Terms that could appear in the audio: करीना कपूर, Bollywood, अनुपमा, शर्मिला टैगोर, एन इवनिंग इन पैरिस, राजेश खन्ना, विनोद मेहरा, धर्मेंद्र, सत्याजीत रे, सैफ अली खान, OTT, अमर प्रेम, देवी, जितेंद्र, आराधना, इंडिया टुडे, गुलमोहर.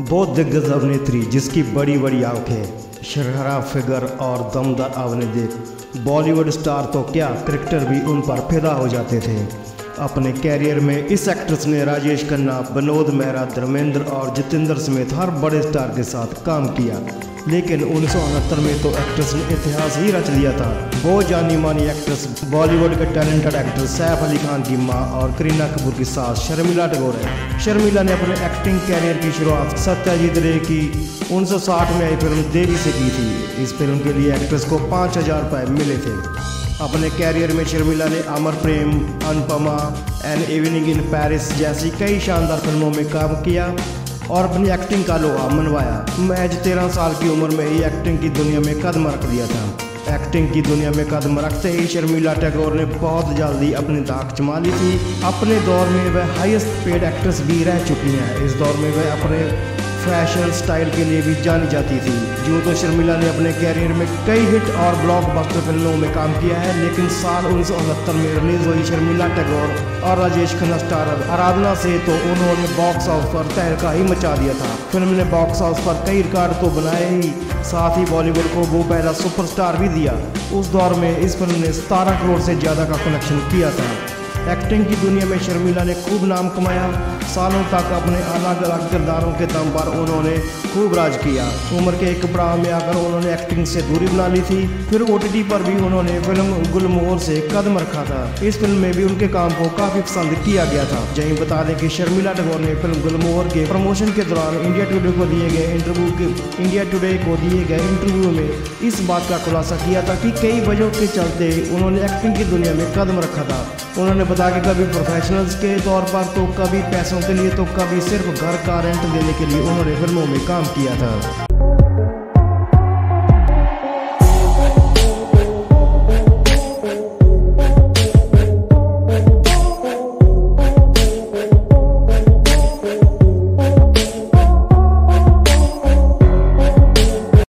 वो दिग्गज अभिनेत्री जिसकी बड़ी बड़ी आंखें, शर्हरा फिगर और दमदार आवन देख बॉलीवुड स्टार तो क्या क्रिकेटर भी उन पर फिदा हो जाते थे। अपने कैरियर में इस एक्ट्रेस ने राजेश खन्ना, विनोद मेहरा, धर्मेंद्र और जितेंद्र समेत हर बड़े स्टार के साथ काम किया, लेकिन 1969 में तो एक्ट्रेस ने इतिहास ही रच लिया था। वो जानी मानी एक्ट्रेस बॉलीवुड के टैलेंटेड एक्टर सैफ अली खान की मां और करीना कपूर की सास शर्मिला टैगोर है। शर्मिला ने अपने एक्टिंग कैरियर की शुरुआत सत्याजीत रे की 1960 में आई फिल्म देवी से की थी। इस फिल्म के लिए एक्ट्रेस को 5000 रुपये मिले थे। अपने कैरियर में शर्मिला ने अमर प्रेम, अनुपमा, एन इवनिंग इन पैरिस जैसी कई शानदार फिल्मों में काम किया और अपनी एक्टिंग का लोहा मनवाया। महज 13 साल की उम्र में ही एक्टिंग की दुनिया में कदम रख दिया था। एक्टिंग की दुनिया में कदम रखते ही शर्मिला टैगोर ने बहुत जल्दी अपनी धाक जमा ली थी। अपने दौर में वह हाईएस्ट पेड एक्ट्रेस भी रह चुकी हैं। इस दौर में वह अपने फैशन स्टाइल के लिए भी जानी जाती थी। यूँ तो शर्मिला ने अपने कैरियर में कई हिट और ब्लॉकबस्टर फिल्मों में काम किया है, लेकिन साल 1969 में रिलीज हुई शर्मिला टैगोर और राजेश खन्ना स्टारर आराधना से तो उन्होंने बॉक्स ऑफिस पर तहलका ही मचा दिया था। फिल्म ने बॉक्स ऑफिस पर कई रिकॉर्ड तो बनाए ही, साथ ही बॉलीवुड को वो पहला सुपरस्टार भी दिया। उस दौर में इस फिल्म ने 17 करोड़ से ज़्यादा का कलेक्शन किया था। एक्टिंग की दुनिया में शर्मिला ने खूब नाम कमाया। सालों तक अपने अलग अलग किरदारों के दम पर उन्होंने खूब राज किया। उम्र के एक पड़ाव में आकर उन्होंने एक्टिंग से दूरी बना ली थी। फिर OTT पर भी उन्होंने फिल्म गुलमोहर से कदम रखा था। इस फिल्म में भी उनके काम को काफ़ी पसंद किया गया था। यही बता दें कि शर्मिला टैगोर ने फिल्म गुलमोहर के प्रमोशन के दौरान इंडिया टुडे को दिए गए इंटरव्यू में इस बात का खुलासा किया था कि कई वजहों के चलते उन्होंने एक्टिंग की दुनिया में कदम रखा था। उन्होंने बता के कभी प्रोफेशनल्स के तौर पर तो कभी पैसों के लिए तो कभी सिर्फ घर का रेंट देने के लिए उन्होंने फिल्मों में काम किया था।